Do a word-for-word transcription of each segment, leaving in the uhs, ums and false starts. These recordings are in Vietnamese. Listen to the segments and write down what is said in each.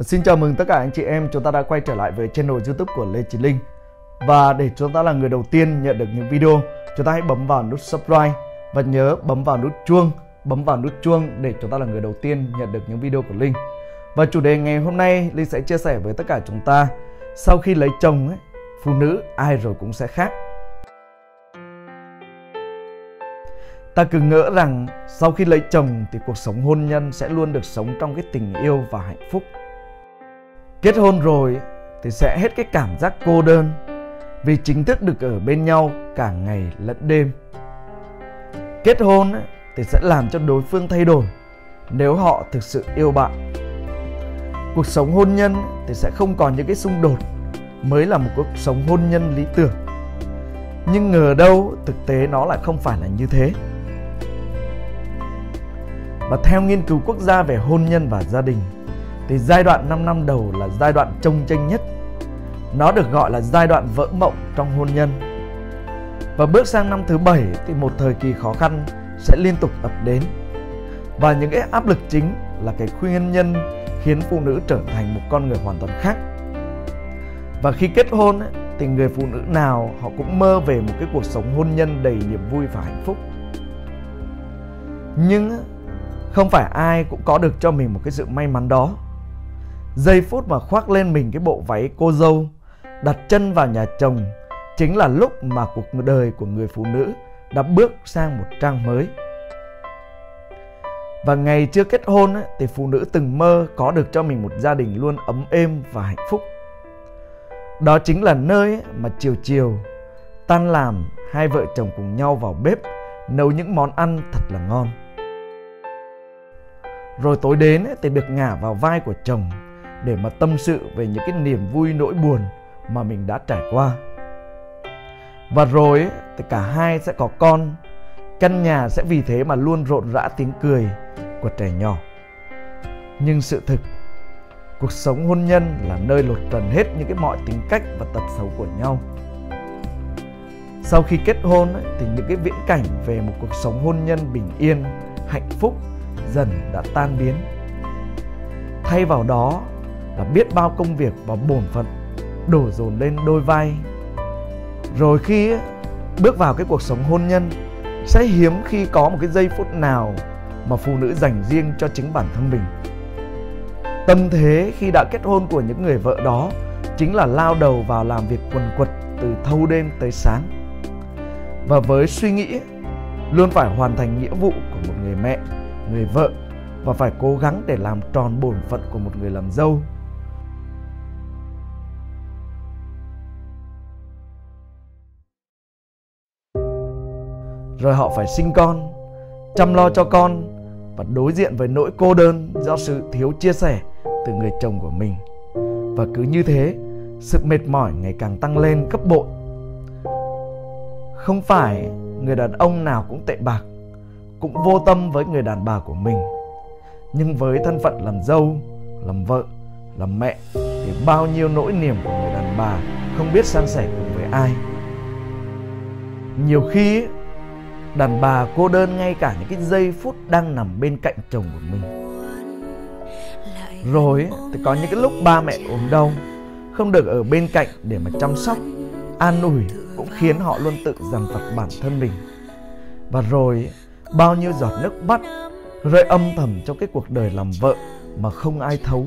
Xin chào mừng tất cả anh chị em, chúng ta đã quay trở lại với channel YouTube của Lê Chí Linh. Và để chúng ta là người đầu tiên nhận được những video, chúng ta hãy bấm vào nút subscribe và nhớ bấm vào nút chuông, bấm vào nút chuông để chúng ta là người đầu tiên nhận được những video của Linh. Và chủ đề ngày hôm nay Linh sẽ chia sẻ với tất cả chúng ta: sau khi lấy chồng ấy, phụ nữ ai rồi cũng sẽ khác. Ta cứ ngỡ rằng sau khi lấy chồng thì cuộc sống hôn nhân sẽ luôn được sống trong cái tình yêu và hạnh phúc. Kết hôn rồi thì sẽ hết cái cảm giác cô đơn, vì chính thức được ở bên nhau cả ngày lẫn đêm. Kết hôn thì sẽ làm cho đối phương thay đổi nếu họ thực sự yêu bạn. Cuộc sống hôn nhân thì sẽ không còn những cái xung đột, mới là một cuộc sống hôn nhân lý tưởng. Nhưng ngờ đâu thực tế nó lại không phải là như thế. Và theo nghiên cứu quốc gia về hôn nhân và gia đình thì giai đoạn năm năm đầu là giai đoạn chông chênh nhất. Nó được gọi là giai đoạn vỡ mộng trong hôn nhân. Và bước sang năm thứ bảy thì một thời kỳ khó khăn sẽ liên tục ập đến. Và những cái áp lực chính là cái nguyên nhân khiến phụ nữ trở thành một con người hoàn toàn khác. Và khi kết hôn ấy, thì người phụ nữ nào họ cũng mơ về một cái cuộc sống hôn nhân đầy niềm vui và hạnh phúc. Nhưng không phải ai cũng có được cho mình một cái sự may mắn đó. Giây phút mà khoác lên mình cái bộ váy cô dâu, đặt chân vào nhà chồng chính là lúc mà cuộc đời của người phụ nữ đã bước sang một trang mới. Và ngày chưa kết hôn ấy, thì phụ nữ từng mơ có được cho mình một gia đình luôn ấm êm và hạnh phúc. Đó chính là nơi mà chiều chiều tan làm, hai vợ chồng cùng nhau vào bếp nấu những món ăn thật là ngon. Rồi tối đến thì được ngả vào vai của chồng để mà tâm sự về những cái niềm vui nỗi buồn mà mình đã trải qua. Và rồi thì cả hai sẽ có con. Căn nhà sẽ vì thế mà luôn rộn rã tiếng cười của trẻ nhỏ. Nhưng sự thực, cuộc sống hôn nhân là nơi lột trần hết những cái mọi tính cách và tật xấu của nhau. Sau khi kết hôn thì những cái viễn cảnh về một cuộc sống hôn nhân bình yên, hạnh phúc dần đã tan biến. Thay vào đó là biết bao công việc và bổn phận đổ dồn lên đôi vai. Rồi khi bước vào cái cuộc sống hôn nhân, sẽ hiếm khi có một cái giây phút nào mà phụ nữ dành riêng cho chính bản thân mình. Tâm thế khi đã kết hôn của những người vợ đó chính là lao đầu vào làm việc quần quật từ thâu đêm tới sáng. Và với suy nghĩ luôn phải hoàn thành nghĩa vụ của một người mẹ, người vợ, và phải cố gắng để làm tròn bổn phận của một người làm dâu. Rồi họ phải sinh con, chăm lo cho con và đối diện với nỗi cô đơn do sự thiếu chia sẻ từ người chồng của mình. Và cứ như thế, sự mệt mỏi ngày càng tăng lên gấp bội. Không phải người đàn ông nào cũng tệ bạc, cũng vô tâm với người đàn bà của mình. Nhưng với thân phận làm dâu, làm vợ, làm mẹ thì bao nhiêu nỗi niềm của người đàn bà không biết san sẻ cùng với ai. Nhiều khi đàn bà cô đơn ngay cả những cái giây phút đang nằm bên cạnh chồng của mình. Rồi thì có những cái lúc ba mẹ ốm đau, không được ở bên cạnh để mà chăm sóc, an ủi cũng khiến họ luôn tự dằn vặt bản thân mình. Và rồi bao nhiêu giọt nước mắt rơi âm thầm trong cái cuộc đời làm vợ mà không ai thấu.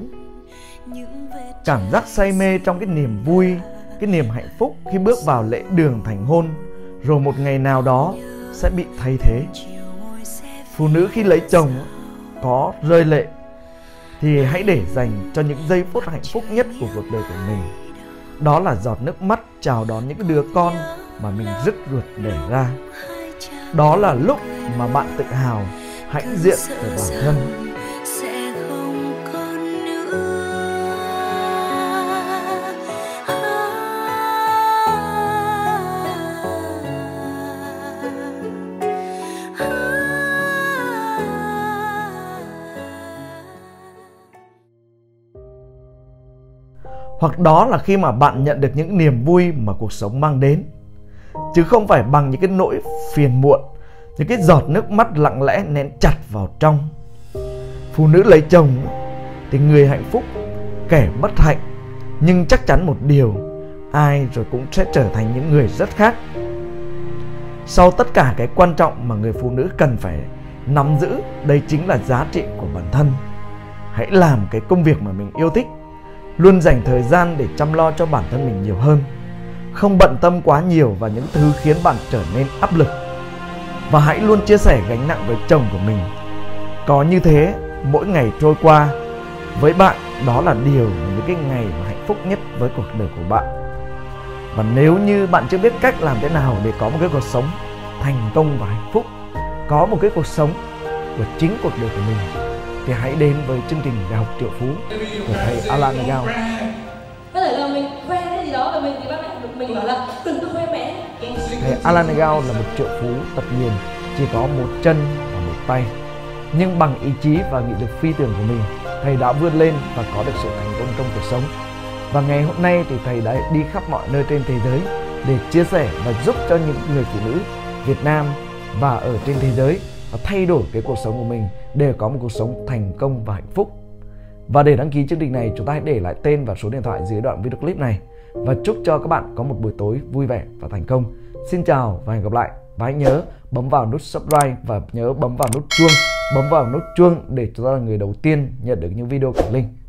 Cảm giác say mê trong cái niềm vui, cái niềm hạnh phúc khi bước vào lễ đường thành hôn, rồi một ngày nào đó sẽ bị thay thế. Phụ nữ khi lấy chồng có rơi lệ thì hãy để dành cho những giây phút hạnh phúc nhất của cuộc đời của mình. Đó là giọt nước mắt chào đón những đứa con mà mình rứt ruột đẻ ra. Đó là lúc mà bạn tự hào, hãnh diện về bản thân. Hoặc đó là khi mà bạn nhận được những niềm vui mà cuộc sống mang đến, chứ không phải bằng những cái nỗi phiền muộn, những cái giọt nước mắt lặng lẽ nén chặt vào trong. Phụ nữ lấy chồng thì người hạnh phúc kẻ bất hạnh, nhưng chắc chắn một điều, ai rồi cũng sẽ trở thành những người rất khác. Sau tất cả, cái quan trọng mà người phụ nữ cần phải nắm giữ đây chính là giá trị của bản thân. Hãy làm cái công việc mà mình yêu thích, luôn dành thời gian để chăm lo cho bản thân mình nhiều hơn, không bận tâm quá nhiều vào những thứ khiến bạn trở nên áp lực, và hãy luôn chia sẻ gánh nặng với chồng của mình. Có như thế, mỗi ngày trôi qua với bạn, đó là điều những cái ngày mà hạnh phúc nhất với cuộc đời của bạn. Và nếu như bạn chưa biết cách làm thế nào để có một cái cuộc sống thành công và hạnh phúc, có một cái cuộc sống của chính cuộc đời của mình, thì hãy đến với chương trình Đại học Triệu Phú của thầy Alan Ngao. Có thể là mình khoe cái gì đó về mình thì ba mẹ mình bảo là từng tôi khoe mẹ. Thầy Alan Ngao là một triệu phú tật nguyền, chỉ có một chân và một tay, nhưng bằng ý chí và nghị lực phi thường của mình, thầy đã vươn lên và có được sự thành công trong cuộc sống. Và ngày hôm nay thì thầy đã đi khắp mọi nơi trên thế giới để chia sẻ và giúp cho những người phụ nữ Việt Nam và ở trên thế giới thay đổi cái cuộc sống của mình để có một cuộc sống thành công và hạnh phúc. Và để đăng ký chương trình này, chúng ta hãy để lại tên và số điện thoại dưới đoạn video clip này. Và chúc cho các bạn có một buổi tối vui vẻ và thành công. Xin chào và hẹn gặp lại. Và hãy nhớ bấm vào nút subscribe và nhớ bấm vào nút chuông, bấm vào nút chuông để chúng ta là người đầu tiên nhận được những video của Linh.